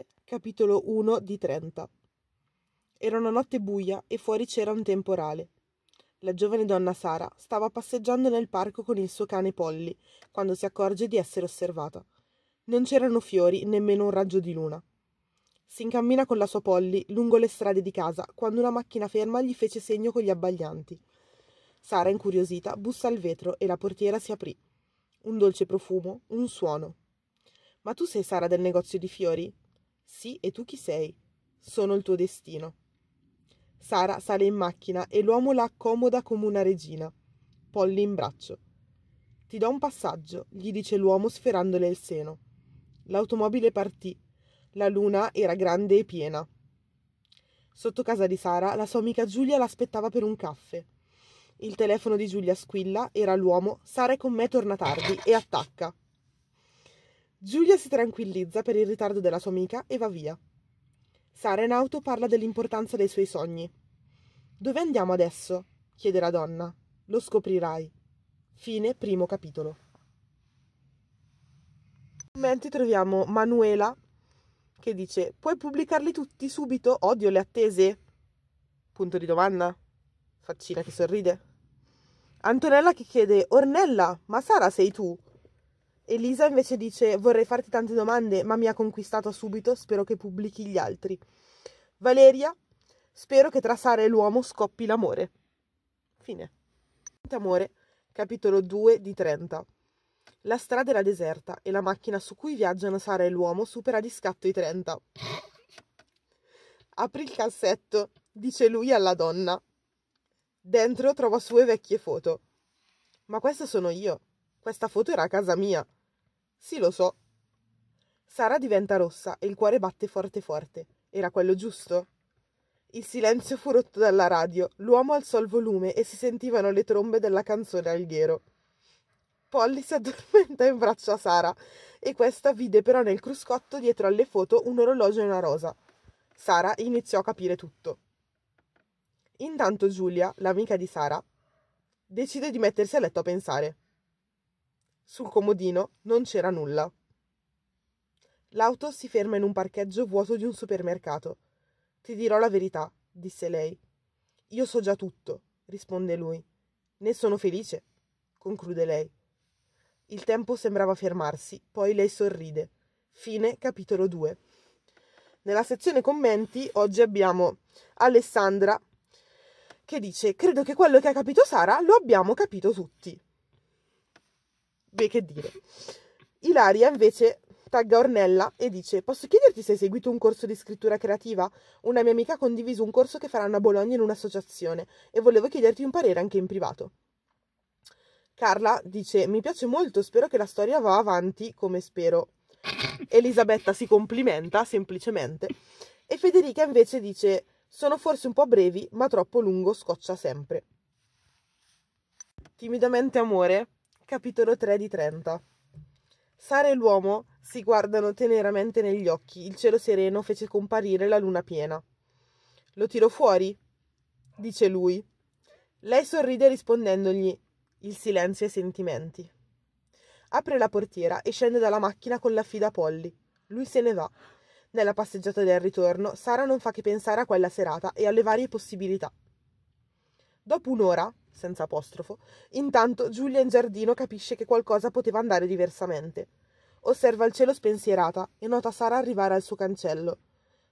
Giuseppe, capitolo 1 di 30. Era una notte buia e fuori c'era un temporale. La giovane donna Sara stava passeggiando nel parco con il suo cane Polly, quando si accorge di essere osservata. Non c'erano fiori, nemmeno un raggio di luna. Si incammina con la sua Polly lungo le strade di casa, quando una macchina ferma gli fece segno con gli abbaglianti. Sara, incuriosita, bussa al vetro e la portiera si aprì. Un dolce profumo, un suono. «Ma tu sei Sara del negozio di fiori?» «Sì, e tu chi sei?» «Sono il tuo destino». Sara sale in macchina e l'uomo la accomoda come una regina. Polly in braccio. «Ti do un passaggio», gli dice l'uomo sferrandole il seno. L'automobile partì. La luna era grande e piena. Sotto casa di Sara, la sua amica Giulia l'aspettava per un caffè. Il telefono di Giulia squilla, era l'uomo, «Sara è con me, torna tardi», e attacca. Giulia si tranquillizza per il ritardo della sua amica e va via. Sara in auto parla dell'importanza dei suoi sogni. «Dove andiamo adesso?» chiede la donna. «Lo scoprirai». Fine primo capitolo. Nei commenti troviamo Manuela che dice: «Puoi pubblicarli tutti subito? Odio le attese!» Punto di domanda. Faccina che sorride. Antonella che chiede: «Ornella, ma Sara sei tu?» Elisa invece dice: «Vorrei farti tante domande, ma mi ha conquistato subito, spero che pubblichi gli altri». Valeria: «Spero che tra Sara e l'uomo scoppi l'amore». Fine. Amore, capitolo 2 di 30. La strada era deserta e la macchina su cui viaggiano Sara e l'uomo supera di scatto i 30. «Apri il cassetto», dice lui alla donna. Dentro trova sue vecchie foto. «Ma questa sono io. Questa foto era a casa mia». «Sì, lo so». Sara diventa rossa e il cuore batte forte forte. Era quello giusto? Il silenzio fu rotto dalla radio. L'uomo alzò il volume e si sentivano le trombe della canzone Alghero. Polly si addormenta in braccio a Sara e questa vide però nel cruscotto dietro alle foto un orologio e una rosa. Sara iniziò a capire tutto. Intanto Giulia, l'amica di Sara, decide di mettersi a letto a pensare. Sul comodino non c'era nulla. L'auto si ferma in un parcheggio vuoto di un supermercato. «Ti dirò la verità», disse lei. «Io so già tutto», risponde lui. «Ne sono felice», conclude lei. Il tempo sembrava fermarsi, poi lei sorride. Fine capitolo 2. Nella sezione commenti oggi abbiamo Alessandra che dice: «Credo che quello che ha capito Sara lo abbiamo capito tutti». Beh, che dire. Ilaria invece tagga Ornella e dice: «Posso chiederti se hai seguito un corso di scrittura creativa? Una mia amica ha condiviso un corso che faranno a Bologna in un'associazione e volevo chiederti un parere anche in privato». Carla dice: «Mi piace molto, spero che la storia va avanti come spero». Elisabetta si complimenta semplicemente e Federica invece dice: «Sono forse un po' brevi, ma troppo lungo scoccia sempre». Timidamente Amore, capitolo 3 di 30. Sara e l'uomo si guardano teneramente negli occhi. Il cielo sereno fece comparire la luna piena. «Lo tiro fuori?» dice lui. Lei sorride rispondendogli: «Il silenzio e i sentimenti». Apre la portiera e scende dalla macchina con la fida Polly. Lui se ne va. Nella passeggiata del ritorno Sara non fa che pensare a quella serata e alle varie possibilità. Dopo un'ora, senza apostrofo, intanto Giulia in giardino capisce che qualcosa poteva andare diversamente. Osserva il cielo spensierata e nota Sara arrivare al suo cancello.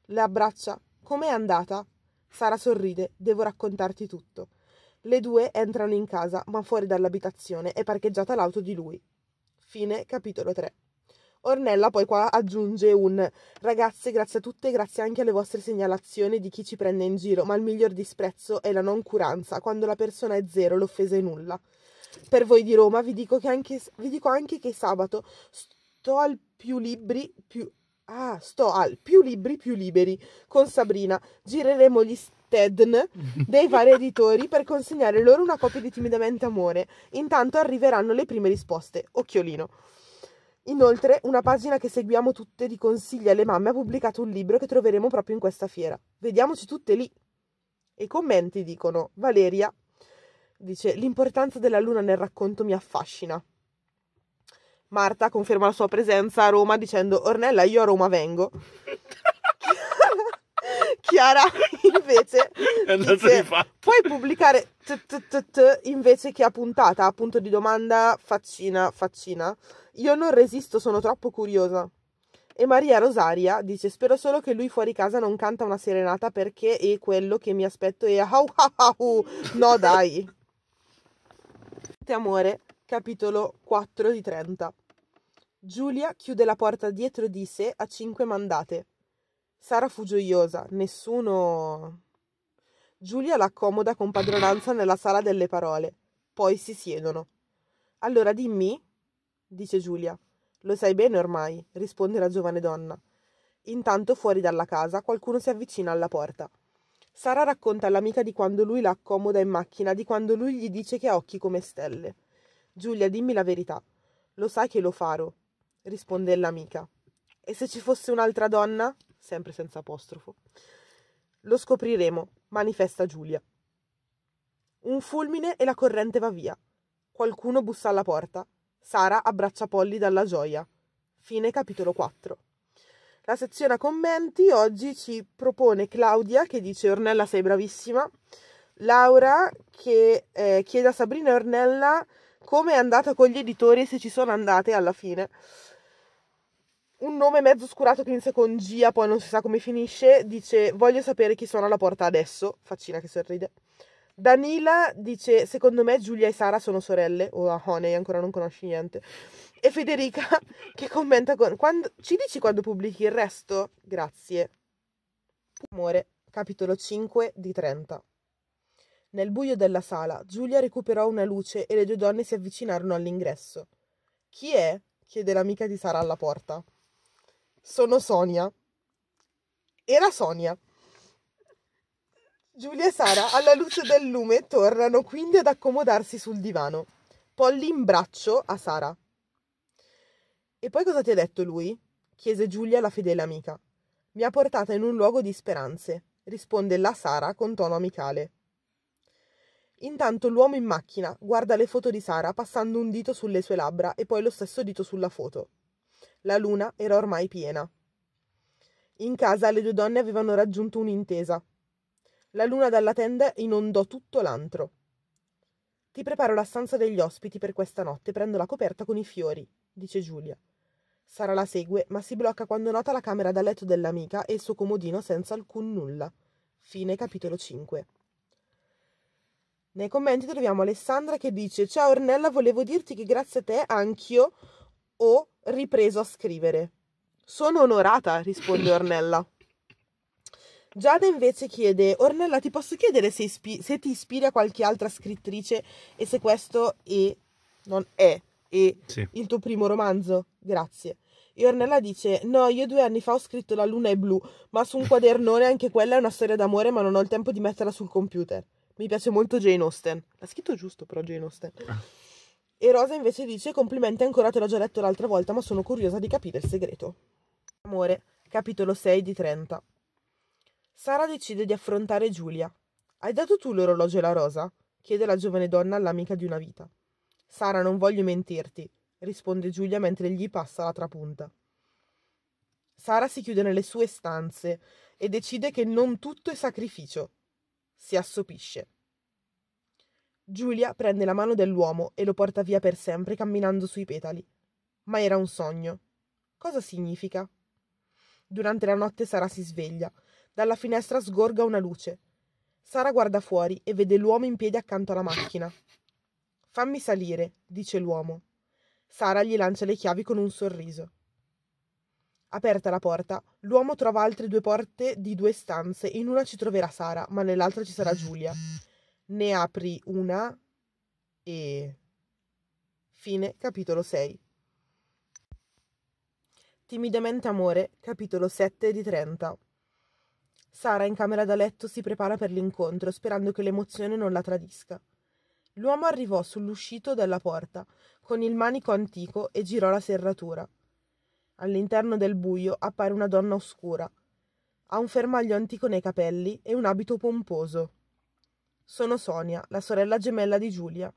Le abbraccia. «Com'è andata?» Sara sorride. «Devo raccontarti tutto». Le due entrano in casa, ma fuori dall'abitazione è parcheggiata l'auto di lui. Fine capitolo 3. Ornella poi qua aggiunge un: «Ragazze, grazie a tutte e grazie anche alle vostre segnalazioni di chi ci prende in giro, ma il miglior disprezzo è la noncuranza, quando la persona è zero, l'offesa è nulla. Per voi di Roma vi dico anche che sabato sto al più libri più liberi con Sabrina. Gireremo gli Tedn dei vari editori per consegnare loro una copia di Timidamente Amore. Intanto arriveranno le prime risposte. Occhiolino». Inoltre, una pagina che seguiamo tutte di consigli alle mamme ha pubblicato un libro che troveremo proprio in questa fiera. Vediamoci tutte lì. E i commenti dicono: Valeria dice: «L'importanza della luna nel racconto mi affascina». Marta conferma la sua presenza a Roma dicendo: «Ornella, io a Roma vengo». Chiara invece dice, puoi pubblicare invece che a puntata, a punto di domanda, faccina. Io non resisto, sono troppo curiosa. E Maria Rosaria dice, spero solo che lui fuori casa non canta una serenata, perché è quello che mi aspetto. E no dai. Amore, capitolo 4 di 30. Giulia chiude la porta dietro di sé a 5 mandate. Sara fu gioiosa, nessuno... Giulia l'accomoda con padronanza nella sala delle parole. Poi si siedono. Allora dimmi, dice Giulia. Lo sai bene ormai, risponde la giovane donna. Intanto fuori dalla casa qualcuno si avvicina alla porta. Sara racconta all'amica di quando lui la accomoda in macchina, di quando lui gli dice che ha occhi come stelle. Giulia, dimmi la verità. Lo sai che lo farò, risponde l'amica. E se ci fosse un'altra donna? Sempre senza apostrofo. Lo scopriremo, manifesta Giulia. Un fulmine e la corrente va via. Qualcuno bussa alla porta. Sara abbraccia Polly dalla gioia. Fine capitolo 4. La sezione a commenti oggi ci propone Claudia, che dice Ornella sei bravissima, Laura che chiede a Sabrina e Ornella come è andata con gli editori, se ci sono andate alla fine. Un nome mezzo oscurato che inizia con Gia, poi non si sa come finisce, dice voglio sapere chi sono alla porta adesso, faccina che sorride. Danila dice secondo me Giulia e Sara sono sorelle o Honey, ancora non conosci niente. E Federica che commenta con ci dici quando pubblichi il resto? Grazie. Amore, capitolo 5 di 30. Nel buio della sala Giulia recuperò una luce e le due donne si avvicinarono all'ingresso. Chi è? Chiede l'amica di Sara alla porta. Sono Sonia. Era Sonia. Giulia e Sara, alla luce del lume, tornano quindi ad accomodarsi sul divano. Polly in braccio a Sara. E poi cosa ti ha detto lui? Chiese Giulia alla fedele amica. Mi ha portata in un luogo di speranze, risponde la Sara con tono amicale. Intanto l'uomo in macchina guarda le foto di Sara passando un dito sulle sue labbra e poi lo stesso dito sulla foto. La luna era ormai piena. In casa le due donne avevano raggiunto un'intesa. La luna dalla tenda inondò tutto l'antro. Ti preparo la stanza degli ospiti per questa notte, prendo la coperta con i fiori, dice Giulia. Sara la segue, ma si blocca quando nota la camera da letto dell'amica e il suo comodino senza alcun nulla. Fine capitolo 5. Nei commenti troviamo Alessandra che dice ciao Ornella, volevo dirti che grazie a te anch'io ho ripreso a scrivere. Sono onorata, risponde Ornella. Giada invece chiede, Ornella ti posso chiedere se ti ispiri a qualche altra scrittrice e se questo è il tuo primo romanzo? Grazie. E Ornella dice, no, io 2 anni fa ho scritto La luna è blu, ma su un quadernone, anche quella è una storia d'amore, ma non ho il tempo di metterla sul computer. Mi piace molto Jane Austen. L'ha scritto giusto però Jane Austen. E Rosa invece dice, complimenti ancora, te l'ho già letto l'altra volta, ma sono curiosa di capire il segreto. Amore, capitolo 6 di 30. Sara decide di affrontare Giulia. Hai dato tu l'orologio e la rosa? Chiede la giovane donna all'amica di una vita. Sara, non voglio mentirti, risponde Giulia mentre gli passa la trapunta. Sara si chiude nelle sue stanze e decide che non tutto è sacrificio. Si assopisce. Giulia prende la mano dell'uomo e lo porta via per sempre camminando sui petali. Ma era un sogno. Cosa significa? Durante la notte Sara si sveglia. Dalla finestra sgorga una luce. Sara guarda fuori e vede l'uomo in piedi accanto alla macchina. Fammi salire, dice l'uomo. Sara gli lancia le chiavi con un sorriso. Aperta la porta, l'uomo trova altre 2 porte di 2 stanze. In una ci troverà Sara, ma nell'altra ci sarà Giulia. Ne apri una e... Fine capitolo 6. Timidamente amore, capitolo 7 di 30. Sara in camera da letto si prepara per l'incontro, sperando che l'emozione non la tradisca. L'uomo arrivò sull'uscito della porta, con il manico antico, e girò la serratura. All'interno del buio appare una donna oscura. Ha un fermaglio antico nei capelli e un abito pomposo. Sono Sonia, la sorella gemella di Giulia,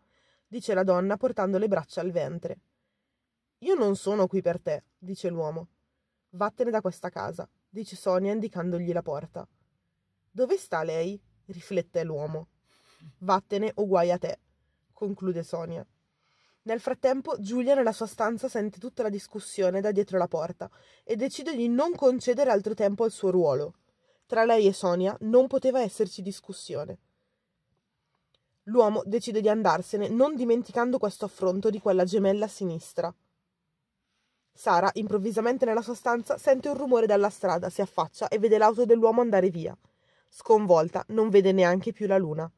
dice la donna portando le braccia al ventre. Io non sono qui per te, dice l'uomo. Vattene da questa casa, dice Sonia indicandogli la porta. Dove sta lei? Riflette l'uomo. Vattene o guai a te, conclude Sonia. Nel frattempo Giulia nella sua stanza sente tutta la discussione da dietro la porta e decide di non concedere altro tempo al suo ruolo. Tra lei e Sonia non poteva esserci discussione. L'uomo decide di andarsene, non dimenticando questo affronto di quella gemella sinistra. Sara, improvvisamente nella sua stanza, sente un rumore dalla strada, si affaccia e vede l'auto dell'uomo andare via. Sconvolta, non vede neanche più la luna.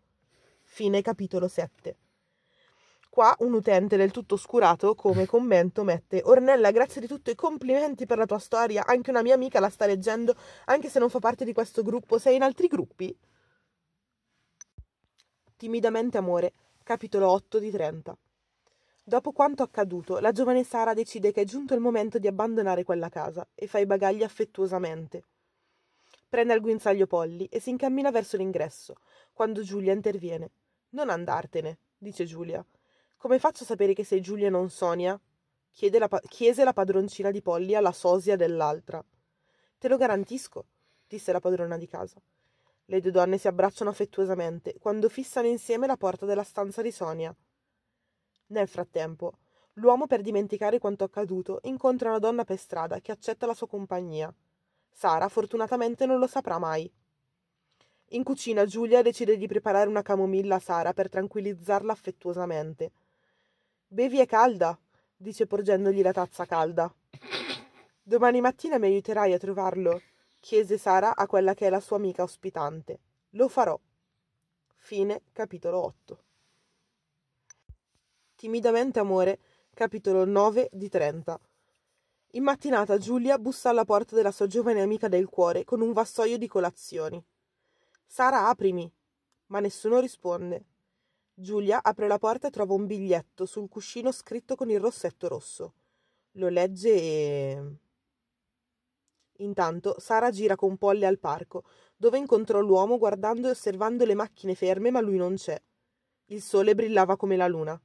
Fine capitolo 7. Qua un utente del tutto oscurato come commento mette: Ornella, grazie di tutto e complimenti per la tua storia, anche una mia amica la sta leggendo, anche se non fa parte di questo gruppo. Sei in altri gruppi? Timidamente Amore, capitolo 8 di 30. Dopo quanto accaduto, la giovane Sara decide che è giunto il momento di abbandonare quella casa e fa i bagagli affettuosamente. Prende al guinzaglio Polly e si incammina verso l'ingresso, quando Giulia interviene. Non andartene, dice Giulia. Come faccio a sapere che sei Giulia e non Sonia? Chiese la padroncina di Polly alla sosia dell'altra. Te lo garantisco, disse la padrona di casa. Le due donne si abbracciano affettuosamente quando fissano insieme la porta della stanza di Sonia. Nel frattempo, l'uomo, per dimenticare quanto accaduto, incontra una donna per strada che accetta la sua compagnia. Sara, fortunatamente, non lo saprà mai. In cucina Giulia decide di preparare una camomilla a Sara per tranquillizzarla affettuosamente. Bevi è calda, dice porgendogli la tazza calda. Domani mattina mi aiuterai a trovarlo, chiese Sara a quella che è la sua amica ospitante. Lo farò. Fine capitolo 8. Timidamente Amore, capitolo 9 di 30. In mattinata Giulia bussa alla porta della sua giovane amica del cuore con un vassoio di colazioni. Sara, aprimi, ma nessuno risponde. Giulia apre la porta e trova un biglietto sul cuscino scritto con il rossetto rosso. Lo legge e... Intanto Sara gira con Polly al parco, dove incontrò l'uomo guardando e osservando le macchine ferme, ma lui non c'è. Il sole brillava come la luna.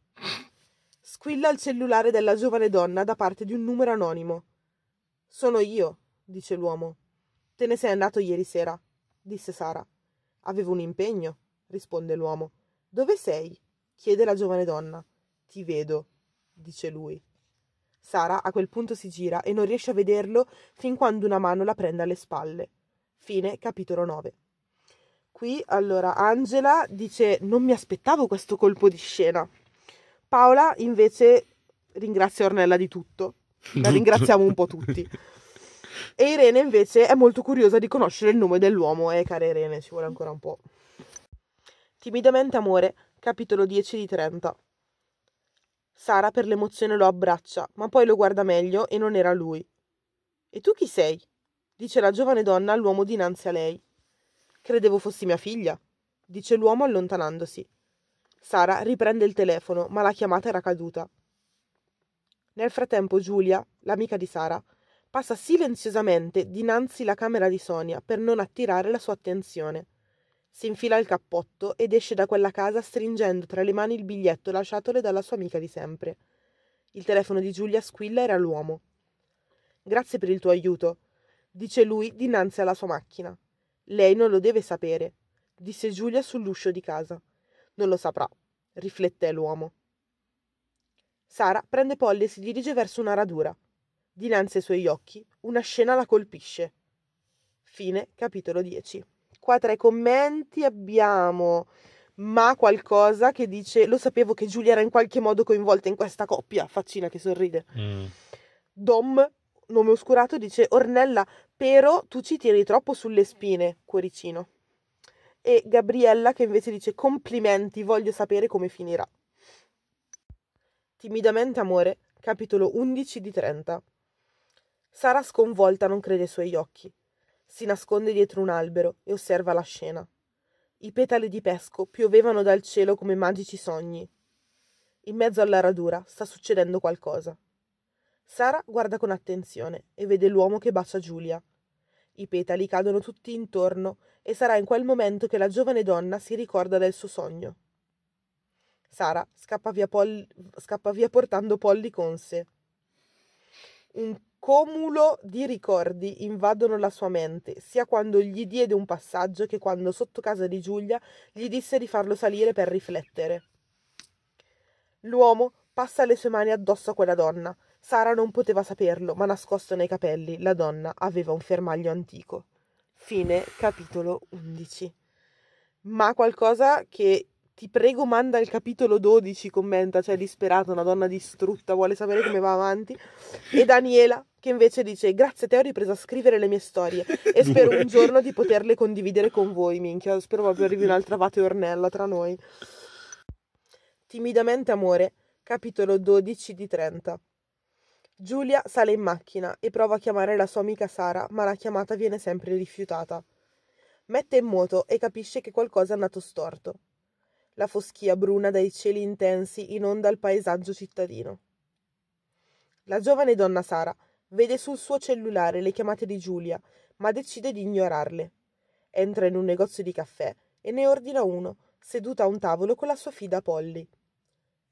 Squilla il cellulare della giovane donna da parte di un numero anonimo. «Sono io», dice l'uomo. «Te ne sei andato ieri sera», disse Sara. «Avevo un impegno», risponde l'uomo. «Dove sei?» chiede la giovane donna. «Ti vedo», dice lui. Sara a quel punto si gira e non riesce a vederlo fin quando una mano la prende alle spalle. Fine capitolo 9. Qui, allora, Angela dice: «Non mi aspettavo questo colpo di scena». Paola, invece, ringrazia Ornella di tutto. La ringraziamo un po' tutti. E Irene invece è molto curiosa di conoscere il nome dell'uomo. Cara Irene, ci vuole ancora un po'. Timidamente Amore, capitolo 10 di 30. Sara per l'emozione lo abbraccia, ma poi lo guarda meglio e non era lui. «E tu chi sei?» dice la giovane donna all'uomo dinanzi a lei. «Credevo fossi mia figlia», dice l'uomo allontanandosi. Sara riprende il telefono, ma la chiamata era caduta. Nel frattempo Giulia, l'amica di Sara, passa silenziosamente dinanzi la camera di Sonia per non attirare la sua attenzione. Si infila il cappotto ed esce da quella casa stringendo tra le mani il biglietto lasciatole dalla sua amica di sempre. Il telefono di Giulia squilla, era l'uomo. «Grazie per il tuo aiuto», dice lui dinanzi alla sua macchina. «Lei non lo deve sapere», disse Giulia sull'uscio di casa. «Non lo saprà», riflette l'uomo. Sara prende Polly e si dirige verso una radura. Dinanzi ai suoi occhi, una scena la colpisce. Fine capitolo 10. Qua tra i commenti abbiamo ma qualcosa che dice: «Lo sapevo che Giulia era in qualche modo coinvolta in questa coppia», faccina che sorride. Dom, nome oscurato, dice: «Ornella, però tu ci tieni troppo sulle spine», cuoricino. E Gabriella che invece dice: «Complimenti, voglio sapere come finirà». Timidamente Amore, capitolo 11 di 30. Sara sconvolta non crede ai suoi occhi. Si nasconde dietro un albero e osserva la scena. I petali di pesco piovevano dal cielo come magici sogni. In mezzo alla radura sta succedendo qualcosa. Sara guarda con attenzione e vede l'uomo che bacia Giulia. I petali cadono tutti intorno e sarà in quel momento che la giovane donna si ricorda del suo sogno. Sara scappa via portando Polly con sé. Un cumulo di ricordi invadono la sua mente, sia quando gli diede un passaggio che quando sotto casa di Giulia gli disse di farlo salire per riflettere. L'uomo passa le sue mani addosso a quella donna. Sara non poteva saperlo, ma nascosto nei capelli la donna aveva un fermaglio antico. Fine capitolo 11. Ma qualcosa che... ti prego manda il capitolo 12, commenta, cioè disperata, una donna distrutta, vuole sapere come va avanti. E Daniela che invece dice: grazie te, ho ripreso a scrivere le mie storie e spero un giorno di poterle condividere con voi. Minchia, spero proprio arrivi un'altra Vate Ornella tra noi. Timidamente Amore, capitolo 12 di 30. Giulia sale in macchina e prova a chiamare la sua amica Sara, ma la chiamata viene sempre rifiutata. Mette in moto e capisce che qualcosa è andato storto. La foschia bruna dai cieli intensi inonda il paesaggio cittadino. La giovane donna Sara vede sul suo cellulare le chiamate di Giulia, ma decide di ignorarle. Entra in un negozio di caffè e ne ordina uno, seduta a un tavolo con la sua fida Polly.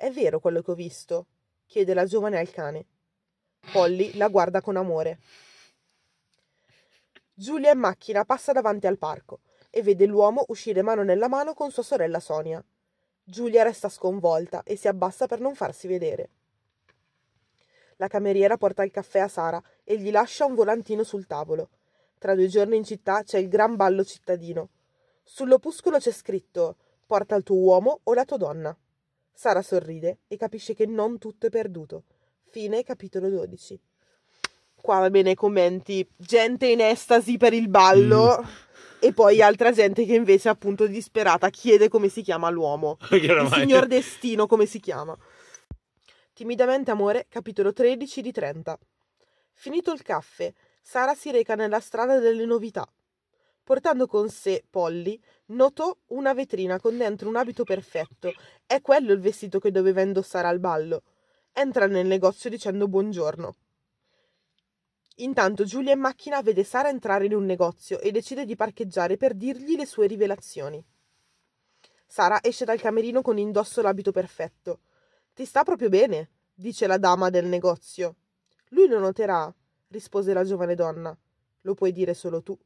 «È vero quello che ho visto?» chiede la giovane al cane. Polly la guarda con amore. Giulia in macchina passa davanti al parco e vede l'uomo uscire mano nella mano con sua sorella Sonia. Giulia resta sconvolta e si abbassa per non farsi vedere. La cameriera porta il caffè a Sara e gli lascia un volantino sul tavolo. Tra 2 giorni in città c'è il gran ballo cittadino. Sull'opuscolo c'è scritto: porta il tuo uomo o la tua donna. Sara sorride e capisce che non tutto è perduto. Fine capitolo 12. Qua va bene, commenti, gente in estasi per il ballo. E poi altra gente che invece, appunto, disperata, chiede come si chiama l'uomo. Il signor Destino, come si chiama? Timidamente Amore, capitolo 13 di 30. Finito il caffè, Sara si reca nella strada delle novità. Portando con sé Polly, notò una vetrina con dentro un abito perfetto. È quello il vestito che doveva indossare al ballo. Entra nel negozio dicendo buongiorno. Intanto Giulia in macchina vede Sara entrare in un negozio e decide di parcheggiare per dirgli le sue rivelazioni. Sara esce dal camerino con indosso l'abito perfetto. «Ti sta proprio bene», dice la dama del negozio. «Lui lo noterà», rispose la giovane donna. «Lo puoi dire solo tu»,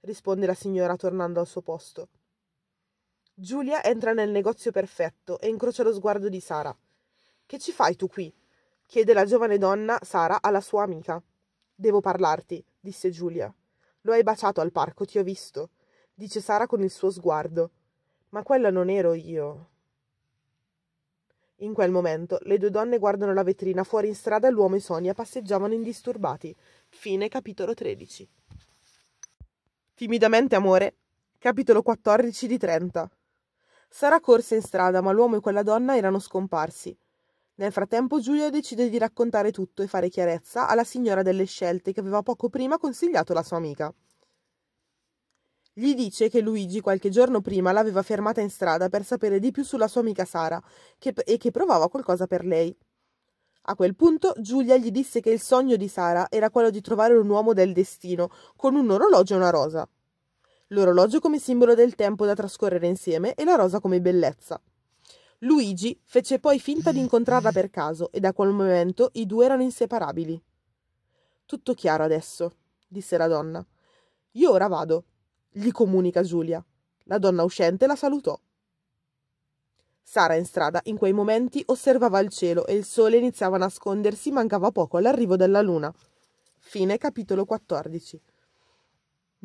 risponde la signora tornando al suo posto. Giulia entra nel negozio perfetto e incrocia lo sguardo di Sara. «Che ci fai tu qui?» chiede la giovane donna Sara alla sua amica. «Devo parlarti», disse Giulia. «Lo hai baciato al parco, ti ho visto», dice Sara con il suo sguardo. «Ma quella non ero io». In quel momento le due donne guardano la vetrina. Fuori in strada l'uomo e Sonia passeggiavano indisturbati. Fine capitolo 13. Timidamente Amore, capitolo 14 di 30. Sara corse in strada, ma l'uomo e quella donna erano scomparsi. Nel frattempo Giulia decide di raccontare tutto e fare chiarezza alla signora delle scelte che aveva poco prima consigliato la sua amica. Gli dice che Luigi qualche giorno prima l'aveva fermata in strada per sapere di più sulla sua amica Sara e che provava qualcosa per lei. A quel punto Giulia gli disse che il sogno di Sara era quello di trovare un uomo del destino con un orologio e una rosa. L'orologio come simbolo del tempo da trascorrere insieme e la rosa come bellezza. Luigi fece poi finta di incontrarla per caso e da quel momento i due erano inseparabili. «Tutto chiaro adesso», disse la donna. «Io ora vado», gli comunica Giulia. La donna uscente la salutò. Sara in strada in quei momenti osservava il cielo e il sole iniziava a nascondersi, mancava poco all'arrivo della luna. Fine capitolo 14.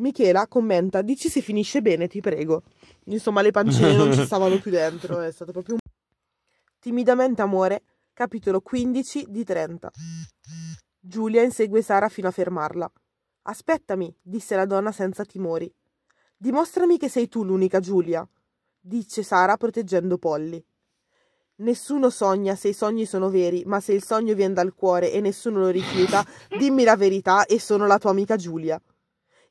Michela commenta: «Dici se finisce bene, ti prego». Insomma, le pancine non ci stavano più dentro, è stato proprio un... Timidamente Amore, capitolo 15 di 30. Giulia insegue Sara fino a fermarla. «Aspettami», disse la donna senza timori. «Dimostrami che sei tu l'unica Giulia», dice Sara proteggendo Polly. «Nessuno sogna se i sogni sono veri, ma se il sogno viene dal cuore e nessuno lo rifiuta, dimmi la verità e sono la tua amica Giulia».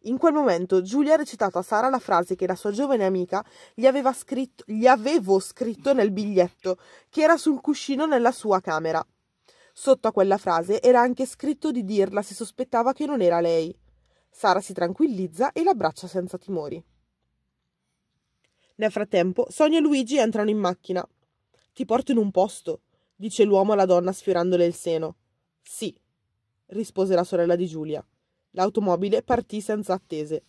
In quel momento Giulia ha recitato a Sara la frase che la sua giovane amica gli avevo scritto nel biglietto che era sul cuscino nella sua camera. Sotto a quella frase era anche scritto di dirla se sospettava che non era lei. Sara si tranquillizza e l'abbraccia senza timori. Nel frattempo Sonia e Luigi entrano in macchina. «Ti porto in un posto», dice l'uomo alla donna sfiorandole il seno. «Sì», rispose la sorella di Giulia. L'automobile partì senza attese.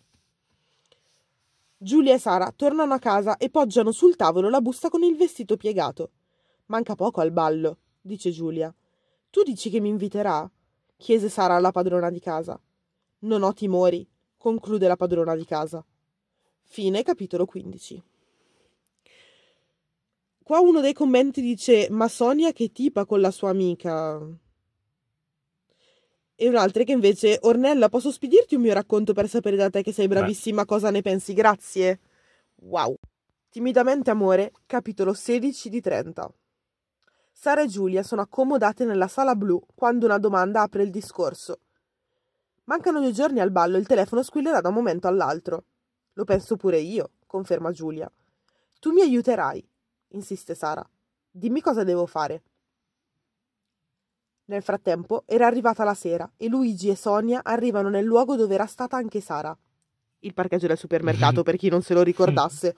Giulia e Sara tornano a casa e poggiano sul tavolo la busta con il vestito piegato. «Manca poco al ballo», dice Giulia. «Tu dici che mi inviterà?» chiese Sara alla padrona di casa. «Non ho timori», conclude la padrona di casa. Fine capitolo 15. Qua uno dei commenti dice: «Ma Sonia che tipa con la sua amica?» E un'altra che invece: «Ornella, posso spedirti un mio racconto per sapere da te che sei bravissima cosa ne pensi? Grazie!» Wow! Timidamente Amore, capitolo 16 di 30. Sara e Giulia sono accomodate nella sala blu quando una domanda apre il discorso. «Mancano 2 giorni al ballo, il telefono squillerà da un momento all'altro». «Lo penso pure io», conferma Giulia. «Tu mi aiuterai», insiste Sara. «Dimmi cosa devo fare». Nel frattempo era arrivata la sera e Luigi e Sonia arrivano nel luogo dove era stata anche Sara. Il parcheggio del supermercato, per chi non se lo ricordasse.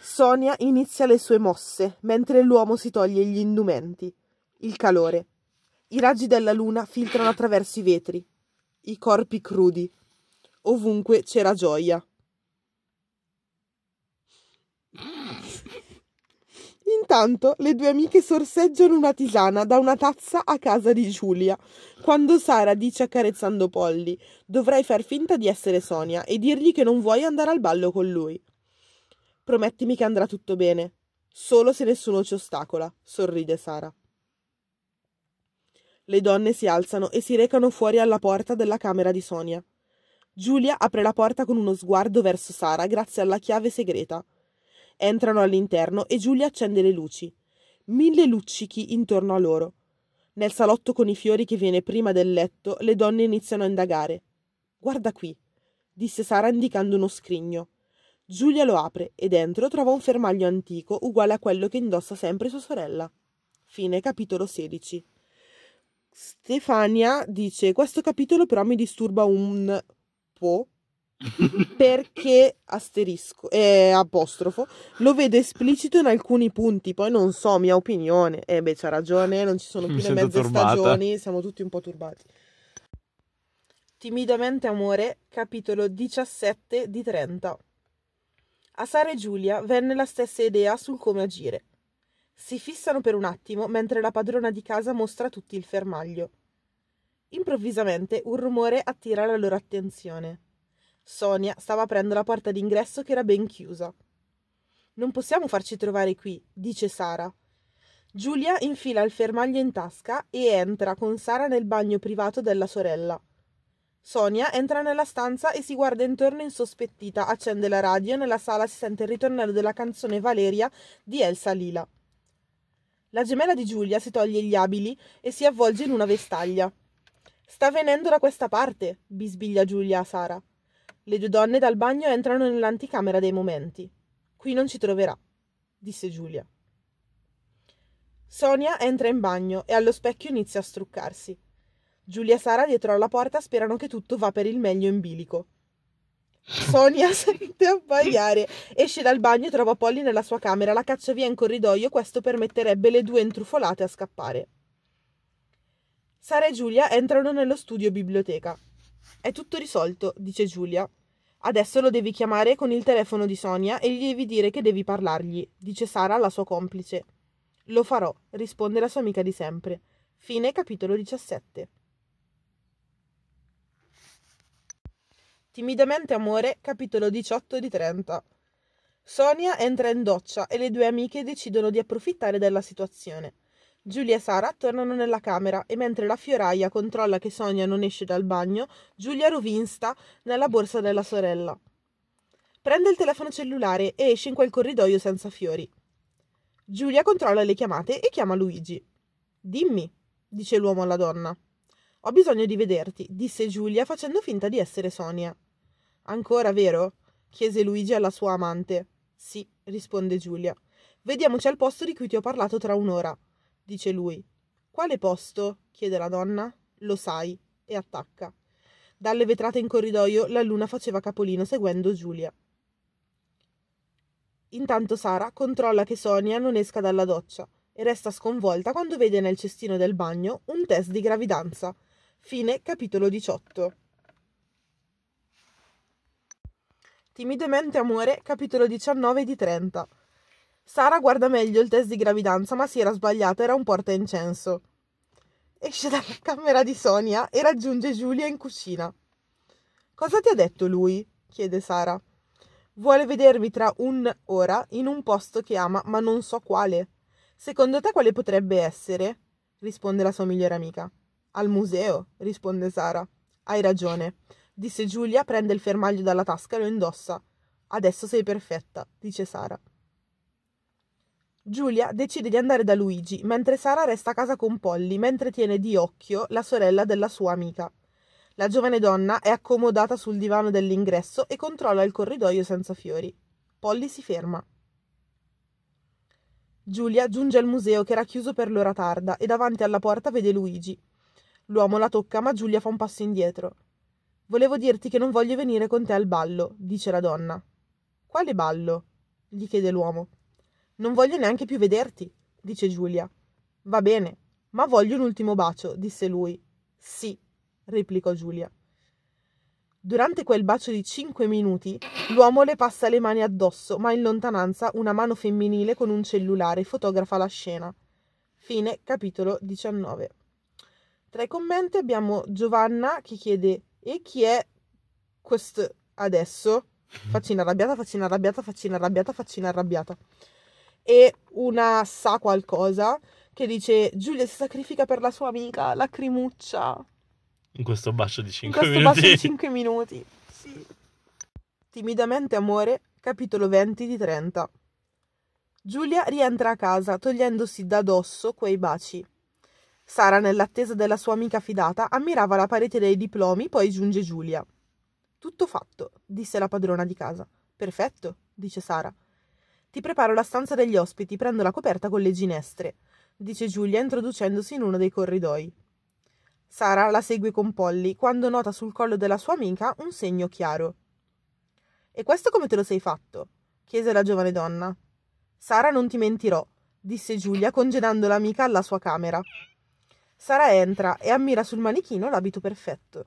Sonia inizia le sue mosse mentre l'uomo si toglie gli indumenti. Il calore. I raggi della luna filtrano attraverso i vetri. I corpi crudi. Ovunque c'era gioia. Intanto le due amiche sorseggiano una tisana da una tazza a casa di Giulia, quando Sara dice accarezzando Polly: «Dovrai far finta di essere Sonia e dirgli che non vuoi andare al ballo con lui». «Promettimi che andrà tutto bene, solo se nessuno ci ostacola», sorride Sara. Le donne si alzano e si recano fuori alla porta della camera di Sonia. Giulia apre la porta con uno sguardo verso Sara grazie alla chiave segreta. Entrano all'interno e Giulia accende le luci. 1000 luccichi intorno a loro. Nel salotto con i fiori che viene prima del letto, le donne iniziano a indagare. «Guarda qui», disse Sara indicando uno scrigno. Giulia lo apre e dentro trova un fermaglio antico uguale a quello che indossa sempre sua sorella. Fine capitolo 16. Stefania dice: «Questo capitolo però mi disturba un po'». Perché asterisco apostrofo lo vedo esplicito in alcuni punti, poi non so, mia opinione. Beh, c'ha ragione, non ci sono più le mezze stagioni, siamo tutti un po' turbati. Timidamente Amore, capitolo 17 di 30. A Sara e Giulia venne la stessa idea sul come agire. Si fissano per un attimo mentre la padrona di casa mostra a tutti il fermaglio. Improvvisamente un rumore attira la loro attenzione. Sonia stava aprendo la porta d'ingresso che era ben chiusa. «Non possiamo farci trovare qui», dice Sara. Giulia infila il fermaglio in tasca e entra con Sara nel bagno privato della sorella. Sonia entra nella stanza e si guarda intorno insospettita, accende la radio e nella sala si sente il ritornello della canzone Valeria di Elsa Lila. La gemella di Giulia si toglie gli abiti e si avvolge in una vestaglia. «Sta venendo da questa parte», bisbiglia Giulia a Sara. Le due donne dal bagno entrano nell'anticamera dei momenti. «Qui non ci troverà», disse Giulia. Sonia entra in bagno e allo specchio inizia a struccarsi. Giulia e Sara dietro alla porta sperano che tutto va per il meglio in bilico. Sonia sente abbaiare, esce dal bagno e trova Polly nella sua camera, la caccia via in corridoio, questo permetterebbe le due intrufolate a scappare. Sara e Giulia entrano nello studio biblioteca. «È tutto risolto», dice Giulia. «Adesso lo devi chiamare con il telefono di Sonia e gli devi dire che devi parlargli», dice Sara alla sua complice. «Lo farò», risponde la sua amica di sempre. Fine capitolo 17. Timidamente Amore, capitolo 18 di 30. Sonia entra in doccia e le due amiche decidono di approfittare della situazione. Giulia e Sara tornano nella camera e mentre la fioraia controlla che Sonia non esce dal bagno, Giulia rovinsta nella borsa della sorella. Prende il telefono cellulare e esce in quel corridoio senza fiori. Giulia controlla le chiamate e chiama Luigi. «Dimmi», dice l'uomo alla donna. «Ho bisogno di vederti», disse Giulia facendo finta di essere Sonia. «Ancora, vero?» chiese Luigi alla sua amante. «Sì», risponde Giulia. «Vediamoci al posto di cui ti ho parlato tra un'ora», dice lui. «Quale posto?» chiede la donna. «Lo sai», e attacca. Dalle vetrate in corridoio la luna faceva capolino seguendo Giulia. Intanto Sara controlla che Sonia non esca dalla doccia e resta sconvolta quando vede nel cestino del bagno un test di gravidanza, Fine capitolo 18. Timidamente amore, capitolo 19 di 30. Sara guarda meglio il test di gravidanza, ma si era sbagliata, era un portaincenso. Esce dalla camera di Sonia e raggiunge Giulia in cucina. «Cosa ti ha detto lui?» chiede Sara. «Vuole vedervi tra un'ora in un posto che ama, ma non so quale. Secondo te quale potrebbe essere?» risponde la sua migliore amica. «Al museo», risponde Sara. «Hai ragione», disse Giulia, prende il fermaglio dalla tasca e lo indossa. «Adesso sei perfetta», dice Sara. Giulia decide di andare da Luigi, mentre Sara resta a casa con Polly, mentre tiene di occhio la sorella della sua amica. La giovane donna è accomodata sul divano dell'ingresso e controlla il corridoio senza fiori. Polly si ferma. Giulia giunge al museo, che era chiuso per l'ora tarda, e davanti alla porta vede Luigi. L'uomo la tocca, ma Giulia fa un passo indietro. «Volevo dirti che non voglio venire con te al ballo», dice la donna. «Quale ballo?» gli chiede l'uomo. «Non voglio neanche più vederti», dice Giulia. «Va bene, ma voglio un ultimo bacio», disse lui. «Sì», replicò Giulia. Durante quel bacio di 5 minuti, l'uomo le passa le mani addosso, ma in lontananza una mano femminile con un cellulare fotografa la scena. Fine capitolo 19. Tra i commenti abbiamo Giovanna che chiede: «E chi è questo adesso?» Faccina arrabbiata, faccina arrabbiata, faccina arrabbiata, faccina arrabbiata. E una sa qualcosa che dice: «Giulia si sacrifica per la sua amica, lacrimuccia». In questo bacio di 5 minuti. In questo bacio di 5 minuti, sì. Timidamente amore, capitolo 20 di 30. Giulia rientra a casa togliendosi da dosso quei baci. Sara, nell'attesa della sua amica fidata, ammirava la parete dei diplomi, poi giunge Giulia. «Tutto fatto», disse la padrona di casa. «Perfetto», dice Sara. «Ti preparo la stanza degli ospiti, prendo la coperta con le ginestre», dice Giulia, introducendosi in uno dei corridoi. Sara la segue con Polly, quando nota sul collo della sua amica un segno chiaro. «E questo come te lo sei fatto?» chiese la giovane donna. «Sara, non ti mentirò», disse Giulia, congedando l'amica alla sua camera. Sara entra e ammira sul manichino l'abito perfetto.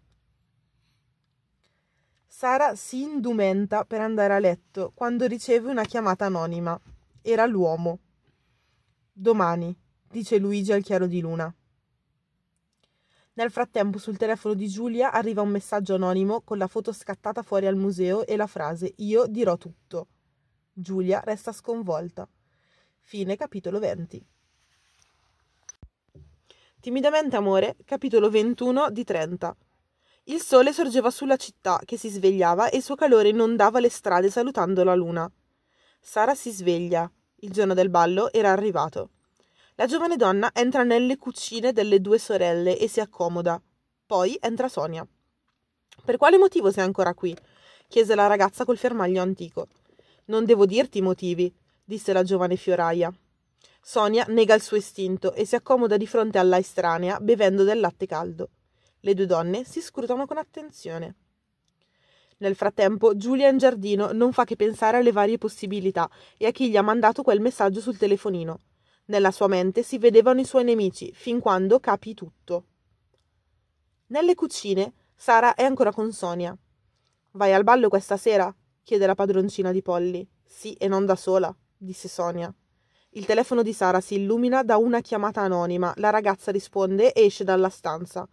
Sara si indumenta per andare a letto quando riceve una chiamata anonima. Era l'uomo. «Domani», dice Luigi al chiaro di luna. Nel frattempo sul telefono di Giulia arriva un messaggio anonimo con la foto scattata fuori al museo e la frase: «Io dirò tutto». Giulia resta sconvolta. Fine capitolo 20. Timidamente amore, capitolo 21 di 30. Il sole sorgeva sulla città che si svegliava e il suo calore inondava le strade salutando la luna. Sara si sveglia. Il giorno del ballo era arrivato. La giovane donna entra nelle cucine delle due sorelle e si accomoda. Poi entra Sonia. «Per quale motivo sei ancora qui?» chiese la ragazza col fermaglio antico. «Non devo dirti i motivi», disse la giovane fioraia. Sonia nega il suo istinto e si accomoda di fronte alla estranea bevendo del latte caldo. Le due donne si scrutano con attenzione. Nel frattempo Giulia in giardino non fa che pensare alle varie possibilità e a chi gli ha mandato quel messaggio sul telefonino. Nella sua mente si vedevano i suoi nemici, fin quando capì tutto. Nelle cucine Sara è ancora con Sonia. «Vai al ballo questa sera?» chiede la padroncina di Polly. «Sì, e non da sola», disse Sonia. Il telefono di Sara si illumina da una chiamata anonima, la ragazza risponde e esce dalla stanza.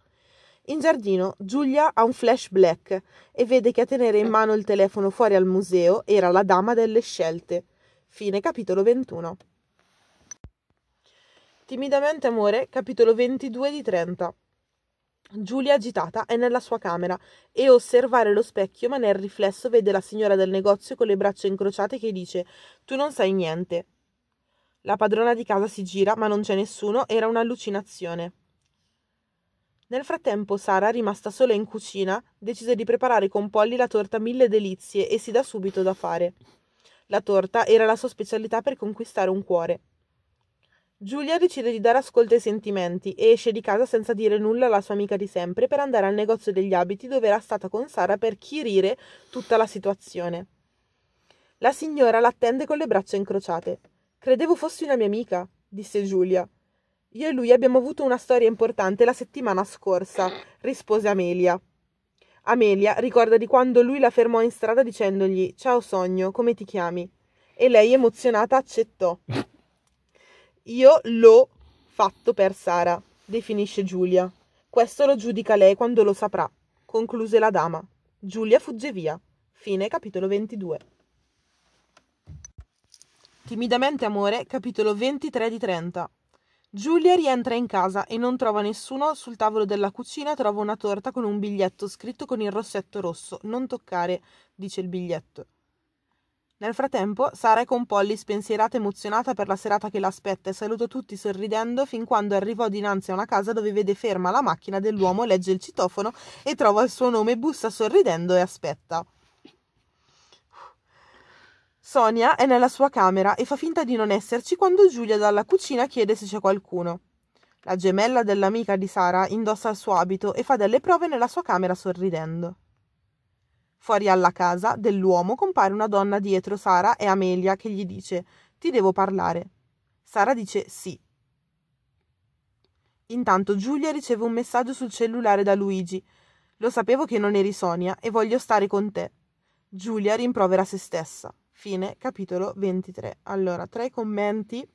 In giardino Giulia ha un flash black e vede che a tenere in mano il telefono fuori al museo era la dama delle scelte. Fine capitolo 21. Timidamente amore, capitolo 22 di 30. Giulia, agitata, è nella sua camera e osservare lo specchio, ma nel riflesso vede la signora del negozio con le braccia incrociate che dice: «Tu non sai niente». La padrona di casa si gira, ma non c'è nessuno, era un'allucinazione. Nel frattempo Sara, rimasta sola in cucina, decise di preparare con Polly la torta Mille Delizie e si dà subito da fare. La torta era la sua specialità per conquistare un cuore. Giulia decide di dare ascolto ai sentimenti e esce di casa senza dire nulla alla sua amica di sempre per andare al negozio degli abiti, dove era stata con Sara per chiarire tutta la situazione. La signora l'attende con le braccia incrociate. «Credevo fossi una mia amica», disse Giulia. Io e lui abbiamo avuto una storia importante la settimana scorsa, rispose Amelia. Amelia ricorda di quando lui la fermò in strada dicendogli «Ciao sogno, come ti chiami?» e lei emozionata accettò. «Io l'ho fatto per Sara», definisce Giulia. «Questo lo giudica lei quando lo saprà», concluse la dama. Giulia fugge via. Fine capitolo 22. Timidamente amore, capitolo 23 di 30. Giulia rientra in casa e non trova nessuno. Sul tavolo della cucina trova una torta con un biglietto scritto con il rossetto rosso. Non toccare, dice il biglietto. Nel frattempo, Sara è con Polly spensierata e emozionata per la serata che l'aspetta e saluta tutti sorridendo fin quando arrivò dinanzi a una casa dove vede ferma la macchina dell'uomo, legge il citofono e trova il suo nome, bussa sorridendo e aspetta. Sonia è nella sua camera e fa finta di non esserci quando Giulia dalla cucina chiede se c'è qualcuno. La gemella dell'amica di Sara indossa il suo abito e fa delle prove nella sua camera sorridendo. Fuori alla casa dell'uomo compare una donna dietro Sara e Amelia che gli dice «Ti devo parlare». Sara dice «Sì». Intanto Giulia riceve un messaggio sul cellulare da Luigi. «Lo sapevo che non eri Sonia e voglio stare con te». Giulia rimprovera se stessa. Fine capitolo 23. Allora, tra i commenti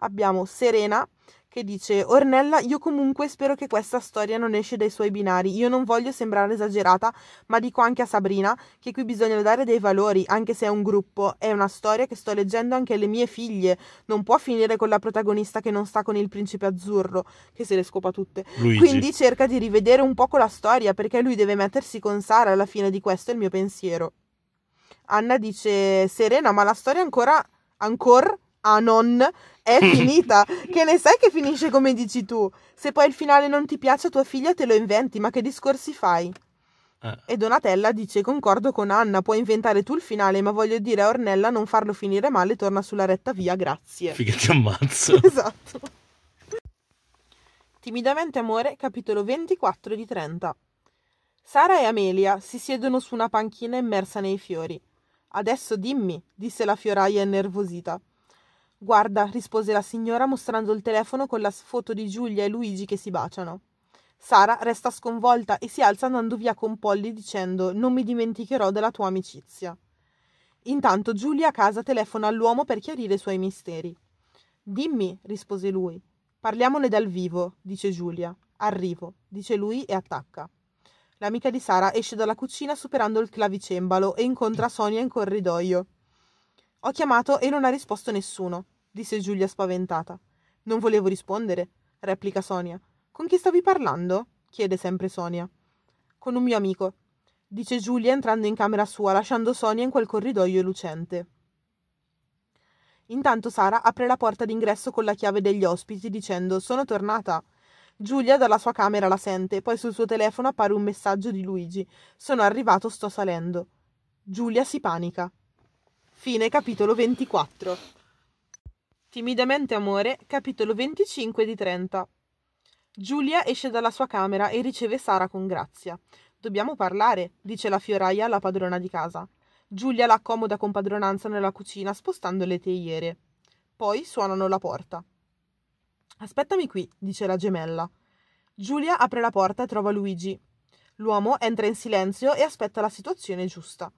abbiamo Serena che dice Ornella, io comunque spero che questa storia non esce dai suoi binari. Io non voglio sembrare esagerata, ma dico anche a Sabrina che qui bisogna dare dei valori, anche se è un gruppo. È una storia che sto leggendo anche alle mie figlie. Non può finire con la protagonista che non sta con il principe azzurro, che se le scopa tutte. Luigi. Quindi cerca di rivedere un poco la storia, perché lui deve mettersi con Sara alla fine di questo, è il mio pensiero. Anna dice Serena, ma la storia ancora non è finita. Che ne sai che finisce come dici tu? Se poi il finale non ti piace, tua figlia te lo inventi, ma che discorsi fai? E Donatella dice concordo con Anna, puoi inventare tu il finale, ma voglio dire a Ornella non farlo finire male, torna sulla retta via, grazie. Figa ti ammazzo. Esatto. Timidamente amore, capitolo 24 di 30. Sara e Amelia si siedono su una panchina immersa nei fiori. «Adesso dimmi», disse la fioraia innervosita. «Guarda», rispose la signora mostrando il telefono con la foto di Giulia e Luigi che si baciano. Sara resta sconvolta e si alza andando via con Polly dicendo «Non mi dimenticherò della tua amicizia». Intanto Giulia a casa telefona all'uomo per chiarire i suoi misteri. «Dimmi», rispose lui. «Parliamone dal vivo», dice Giulia. «Arrivo», dice lui e attacca. L'amica di Sara esce dalla cucina superando il clavicembalo e incontra Sonia in corridoio. «Ho chiamato e non ha risposto nessuno», disse Giulia spaventata. «Non volevo rispondere», replica Sonia. «Con chi stavi parlando?» chiede sempre Sonia. «Con un mio amico», dice Giulia entrando in camera sua, lasciando Sonia in quel corridoio lucente. Intanto Sara apre la porta d'ingresso con la chiave degli ospiti dicendo «Sono tornata». Giulia dalla sua camera la sente, poi sul suo telefono appare un messaggio di Luigi. «Sono arrivato, sto salendo». Giulia si panica. Fine capitolo 24. Timidamente amore, capitolo 25 di 30. Giulia esce dalla sua camera e riceve Sara con grazia. «Dobbiamo parlare», dice la fioraia alla padrona di casa. Giulia la accomoda con padronanza nella cucina spostando le teiere. Poi suonano la porta. «Aspettami qui», dice la gemella. Giulia apre la porta e trova Luigi. L'uomo entra in silenzio e aspetta la situazione giusta.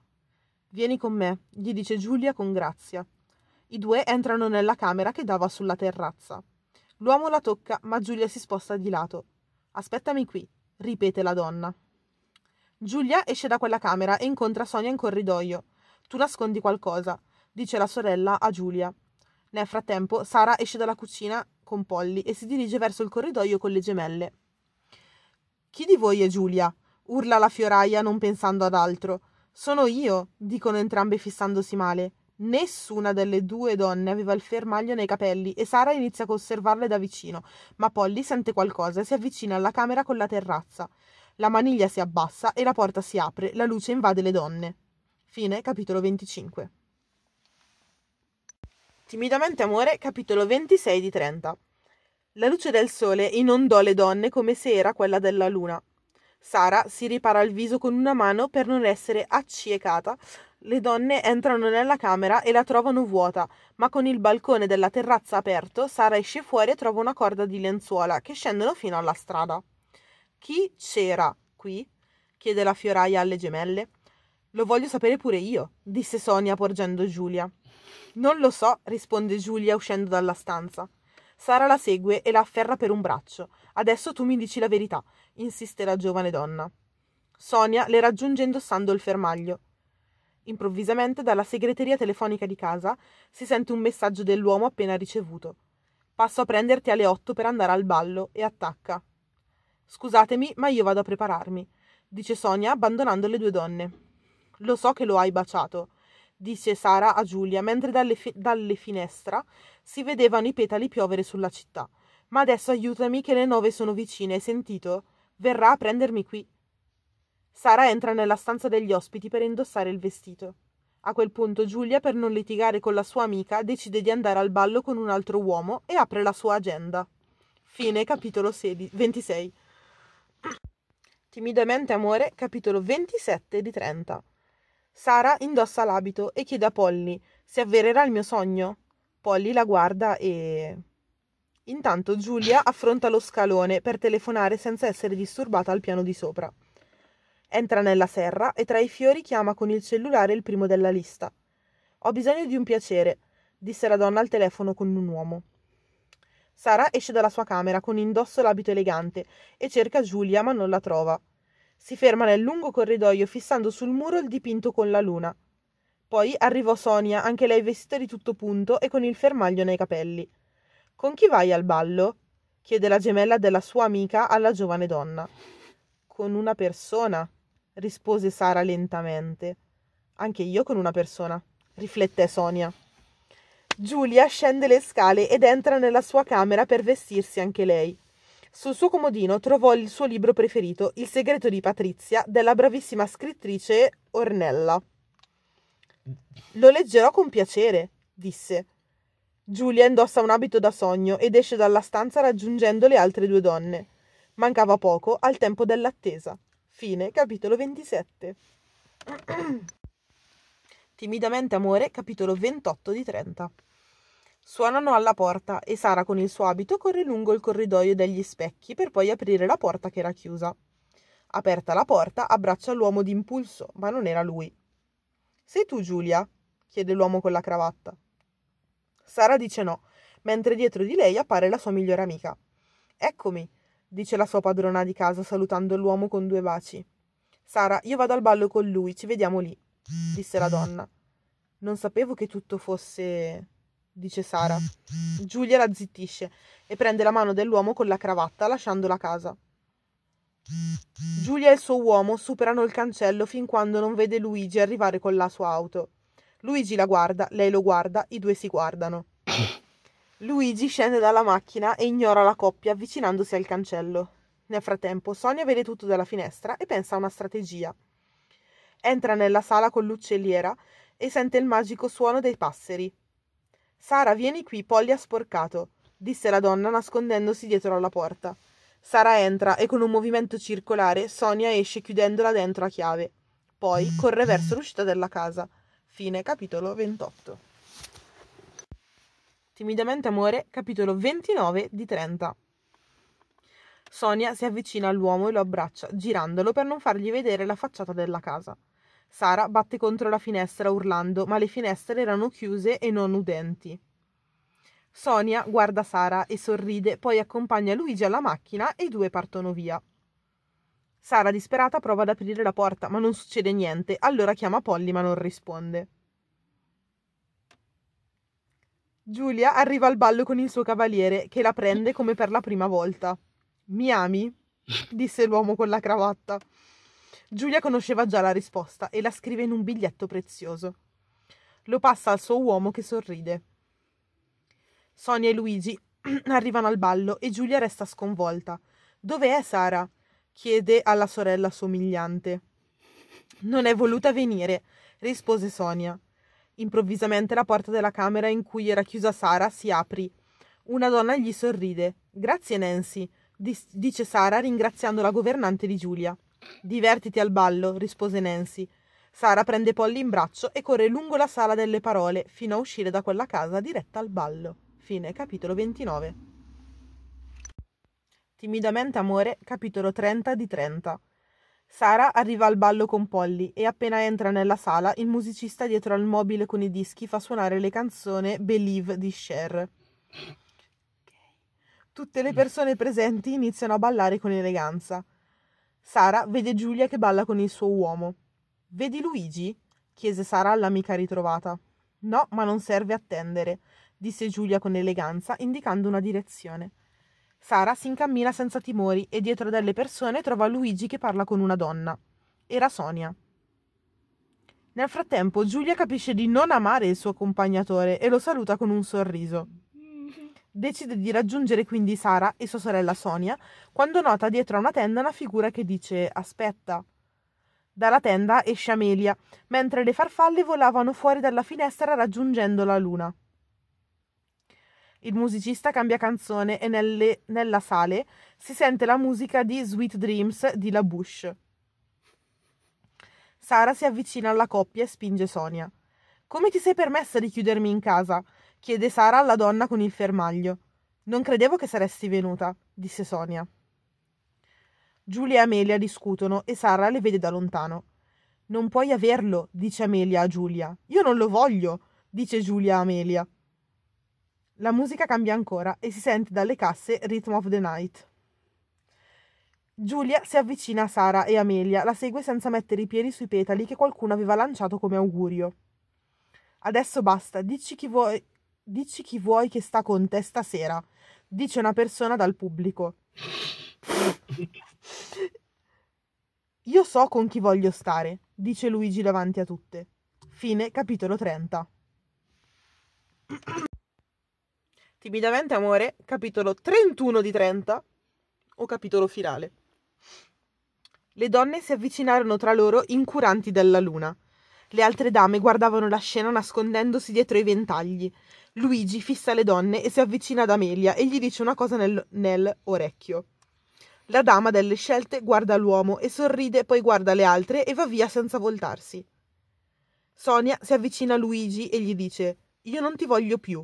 «Vieni con me», gli dice Giulia con grazia. I due entrano nella camera che dava sulla terrazza. L'uomo la tocca, ma Giulia si sposta di lato. «Aspettami qui», ripete la donna. Giulia esce da quella camera e incontra Sonia in corridoio. «Tu nascondi qualcosa», dice la sorella a Giulia. Nel frattempo Sara esce dalla cucina con Polly e si dirige verso il corridoio con le gemelle. «Chi di voi è Giulia?» urla la fioraia non pensando ad altro. «Sono io», dicono entrambe fissandosi male. Nessuna delle due donne aveva il fermaglio nei capelli e Sara inizia a osservarle da vicino, ma Polly sente qualcosa e si avvicina alla camera con la terrazza. La maniglia si abbassa e la porta si apre, la luce invade le donne. Fine capitolo 25. Timidamente amore, capitolo 26 di 30. La luce del sole inondò le donne come se era quella della luna. Sara si ripara il viso con una mano per non essere acciecata. Le donne entrano nella camera e la trovano vuota, ma con il balcone della terrazza aperto, Sara esce fuori e trova una corda di lenzuola che scendono fino alla strada. «Chi c'era qui?» chiede la fioraia alle gemelle. «Lo voglio sapere pure io», disse Sonia porgendo Giulia. «Non lo so», risponde Giulia uscendo dalla stanza. Sara la segue e la afferra per un braccio. «Adesso tu mi dici la verità», insiste la giovane donna. Sonia le raggiunge indossando il fermaglio. Improvvisamente dalla segreteria telefonica di casa si sente un messaggio dell'uomo appena ricevuto. «Passo a prenderti alle 8 per andare al ballo», e attacca. «Scusatemi, ma io vado a prepararmi», dice Sonia abbandonando le due donne. «Lo so che lo hai baciato», dice Sara a Giulia, mentre dalle finestra si vedevano i petali piovere sulla città. «Ma adesso aiutami che le 9 sono vicine, hai sentito? Verrà a prendermi qui». Sara entra nella stanza degli ospiti per indossare il vestito. A quel punto Giulia, per non litigare con la sua amica, decide di andare al ballo con un altro uomo e apre la sua agenda. Fine capitolo 26. Timidamente Amore, capitolo 27 di 30. Sara indossa l'abito e chiede a Polly se avvererà il mio sogno. Polly la guarda e... Intanto Giulia affronta lo scalone per telefonare senza essere disturbata al piano di sopra. Entra nella serra e tra i fiori chiama con il cellulare il primo della lista. «Ho bisogno di un piacere», disse la donna al telefono con un uomo. Sara esce dalla sua camera con indosso l'abito elegante e cerca Giulia, ma non la trova. Si ferma nel lungo corridoio fissando sul muro il dipinto con la luna. Poi arrivò Sonia, anche lei vestita di tutto punto e con il fermaglio nei capelli. «Con chi vai al ballo?» chiede la gemella della sua amica alla giovane donna. «Con una persona», rispose Sara lentamente. «Anche io con una persona», riflette Sonia. Giulia scende le scale ed entra nella sua camera per vestirsi anche lei. Sul suo comodino trovò il suo libro preferito, Il segreto di Patrizia, della bravissima scrittrice Ornella. «Lo leggerò con piacere», disse. Giulia indossa un abito da sogno ed esce dalla stanza raggiungendo le altre due donne. Mancava poco al tempo dell'attesa. Fine capitolo 27. Timidamente Amore, capitolo 28 di 30. Suonano alla porta e Sara con il suo abito corre lungo il corridoio degli specchi per poi aprire la porta che era chiusa. Aperta la porta, abbraccia l'uomo d'impulso, ma non era lui. «Sei tu Giulia?» chiede l'uomo con la cravatta. Sara dice no, mentre dietro di lei appare la sua migliore amica. «Eccomi», dice la sua padrona di casa salutando l'uomo con due baci. «Sara, io vado al ballo con lui, ci vediamo lì», disse la donna. «Non sapevo che tutto fosse...» dice Sara. Giulia la zittisce e prende la mano dell'uomo con la cravatta lasciandola a casa. Giulia e il suo uomo superano il cancello fin quando non vede Luigi arrivare con la sua auto. Luigi la guarda, lei lo guarda, i due si guardano. Luigi scende dalla macchina e ignora la coppia avvicinandosi al cancello. Nel frattempo Sonia vede tutto dalla finestra e pensa a una strategia. Entra nella sala con l'uccelliera e sente il magico suono dei passeri. «Sara, vieni qui, Polly ha sporcato», disse la donna nascondendosi dietro alla porta. Sara entra e con un movimento circolare Sonia esce chiudendola dentro a chiave. Poi corre verso l'uscita della casa. Fine capitolo 28. Timidamente Amore, capitolo 29 di 30. Sonia si avvicina all'uomo e lo abbraccia, girandolo per non fargli vedere la facciata della casa. Sara batte contro la finestra urlando, ma le finestre erano chiuse e non udenti. Sonia guarda Sara e sorride, poi accompagna Luigi alla macchina e i due partono via. Sara, disperata, prova ad aprire la porta, ma non succede niente, allora chiama Polly ma non risponde. Giulia arriva al ballo con il suo cavaliere, che la prende come per la prima volta. «Mi ami?» disse l'uomo con la cravatta. Giulia conosceva già la risposta e la scrive in un biglietto prezioso. Lo passa al suo uomo che sorride. Sonia e Luigi arrivano al ballo e Giulia resta sconvolta. «Dov'è Sara?» chiede alla sorella somigliante. «Non è voluta venire», rispose Sonia. Improvvisamente la porta della camera in cui era chiusa Sara si apre. Una donna gli sorride. «Grazie Nancy», dice Sara ringraziando la governante di Giulia. Divertiti al ballo, rispose Nancy. Sara prende Polly in braccio e corre lungo la sala delle parole fino a uscire da quella casa diretta al ballo. Fine capitolo 29. Timidamente amore, capitolo 30 di 30. Sara arriva al ballo con Polly e appena entra nella sala il musicista dietro al mobile con i dischi fa suonare le canzoni Believe di Cher. Tutte le persone presenti iniziano a ballare con eleganza. Sara vede Giulia che balla con il suo uomo. «Vedi Luigi?» chiese Sara all'amica ritrovata. «No, ma non serve attendere», disse Giulia con eleganza, indicando una direzione. Sara si incammina senza timori e dietro delle persone trova Luigi che parla con una donna. Era Sonia. Nel frattempo Giulia capisce di non amare il suo accompagnatore e lo saluta con un sorriso. Decide di raggiungere quindi Sara e sua sorella Sonia quando nota dietro a una tenda una figura che dice «Aspetta». Dalla tenda esce Amelia, mentre le farfalle volavano fuori dalla finestra raggiungendo la luna. Il musicista cambia canzone e nella sale si sente la musica di Sweet Dreams di La Bouche. Sara si avvicina alla coppia e spinge Sonia. «Come ti sei permessa di chiudermi in casa?» chiede Sara alla donna con il fermaglio. «Non credevo che saresti venuta», disse Sonia. Giulia e Amelia discutono e Sara le vede da lontano. «Non puoi averlo», dice Amelia a Giulia. «Io non lo voglio», dice Giulia a Amelia. La musica cambia ancora e si sente dalle casse Rhythm of the Night. Giulia si avvicina a Sara e Amelia la segue senza mettere i piedi sui petali che qualcuno aveva lanciato come augurio. «Adesso basta, dici chi vuoi che sta con te stasera», dice una persona dal pubblico. «Io so con chi voglio stare», dice Luigi davanti a tutte. Fine capitolo 30. Timidamente amore, capitolo 31 di 30 o capitolo finale. Le donne si avvicinarono tra loro incuranti della luna. Le altre dame guardavano la scena nascondendosi dietro i ventagli. Luigi fissa le donne e si avvicina ad Amelia e gli dice una cosa nel orecchio. La dama delle scelte guarda l'uomo e sorride, poi guarda le altre e va via senza voltarsi. Sonia si avvicina a Luigi e gli dice «Io non ti voglio più».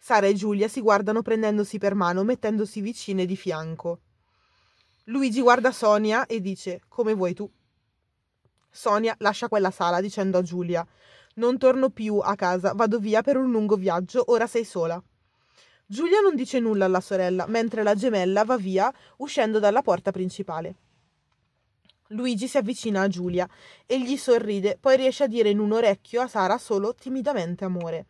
Sara e Giulia si guardano prendendosi per mano, mettendosi vicine di fianco. Luigi guarda Sonia e dice «Come vuoi tu». Sonia lascia quella sala dicendo a Giulia «Non torno più a casa, vado via per un lungo viaggio, ora sei sola». Giulia non dice nulla alla sorella, mentre la gemella va via uscendo dalla porta principale. Luigi si avvicina a Giulia e gli sorride, poi riesce a dire in un orecchio a Sara solo «Timidamente amore».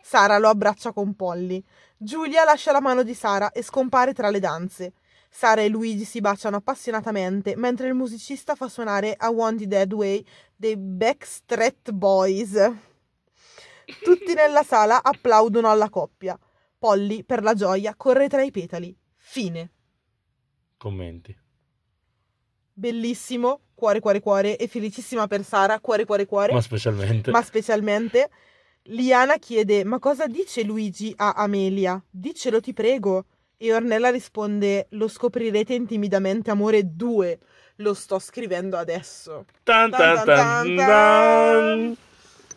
Sara lo abbraccia con Polly. Giulia lascia la mano di Sara e scompare tra le danze. Sara e Luigi si baciano appassionatamente mentre il musicista fa suonare I Want It That Way dei Backstreet Boys. Tutti nella sala applaudono alla coppia. Polly, per la gioia, corre tra i petali. Fine. Commenti. Bellissimo, cuore cuore cuore, e felicissima per Sara, cuore cuore cuore. Ma specialmente... Liana chiede «Ma cosa dice Luigi a Amelia? Dicelo ti prego!» e Ornella risponde «Lo scoprirete in Timidamente Amore 2, lo sto scrivendo adesso!» Tan tan tan tan tan tan.